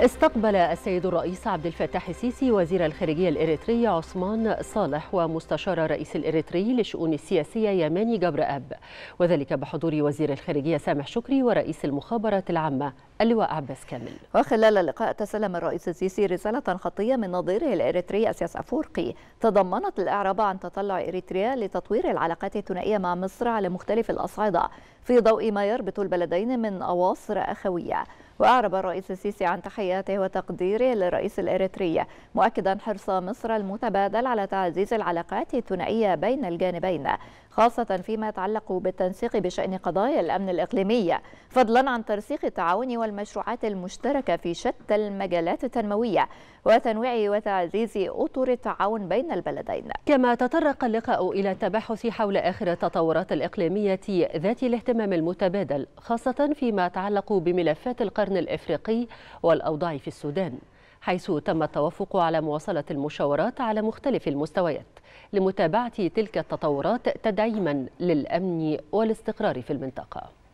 استقبل السيد الرئيس عبد الفتاح السيسي وزير الخارجية الإريترية عثمان صالح ومستشار الرئيس الإريتري للشؤون السياسية يماني جبر اب، وذلك بحضور وزير الخارجية سامح شكري ورئيس المخابرات العامة اللواء عباس كامل. وخلال اللقاء تسلم الرئيس السيسي رسالة خطية من نظيره الإريتري اسياس افورقي تضمنت الإعراب عن تطلع إريتريا لتطوير العلاقات الثنائية مع مصر على مختلف الأصعدة في ضوء ما يربط البلدين من أواصر أخوية. وأعرب الرئيس السيسي عن تحياته وتقديره للرئيس الإريتري مؤكدا حرص مصر المتبادل على تعزيز العلاقات الثنائية بين الجانبين، خاصة فيما يتعلق بالتنسيق بشأن قضايا الأمن الإقليمية، فضلا عن ترسيخ التعاون والمشروعات المشتركة في شتى المجالات التنموية وتنويع وتعزيز أطر التعاون بين البلدين. كما تطرق اللقاء إلى التباحث حول آخر التطورات الإقليمية ذات الاهتمام المتبادل، خاصة فيما يتعلق بملفات القرن الإفريقي والأوضاع في السودان، حيث تم التوافق على مواصلة المشاورات على مختلف المستويات لمتابعة تلك التطورات تدعيما للأمن والاستقرار في المنطقة.